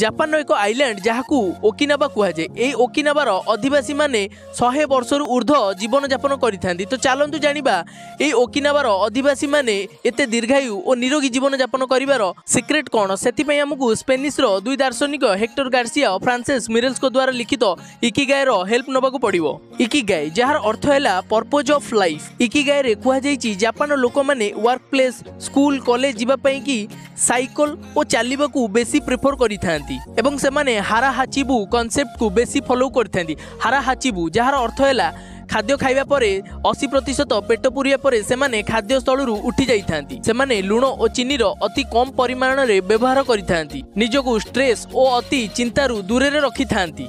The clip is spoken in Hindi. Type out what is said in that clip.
जापान एक आइलैंड जहाकू ओकिनावा कहुए। यही ओकिनावार अधिवासी माने 100 वर्षर ऊर्ध्व जीवन जापन करि। तो चलतु जानिबा यही ओकिनावार अधिवासी माने एते दीर्घायु और निरोगी जीवन जापन करिवार सीक्रेट कौन। सेतिपई हमकु स्पेनिश रो दुई दार्शनिक हेक्टर गार्सिया और फ्रांसेस मिरेल्स को द्वारा लिखित इकिगाई रो हेल्प नबाकू पड़िवो। इकिगाई जहार अर्थ हैला पर्पज ऑफ लाइफ। इकिगाई रे कहुआ जाईची जापान लोक माने वर्क प्लेस, स्कूल, कॉलेज जिबा पई की साइकल और चलिबाकू बेसी प्रेफर करि एवं से माने हारा हाचिबू कॉन्सेप्ट को बेसी फॉलो करते। हारा हाचिबू जहार अर्थ हैला खाद्य खाइबा परे 80% पेट पूरिया परे सेमाने खाद्य स्थलरू उठी जाइथांती। सेमाने लुण और चीनी रो अति कम परिमाण रे व्यवहार करिथांती। निजको स्ट्रेस और अति चिंतारू दूर रखिथांती।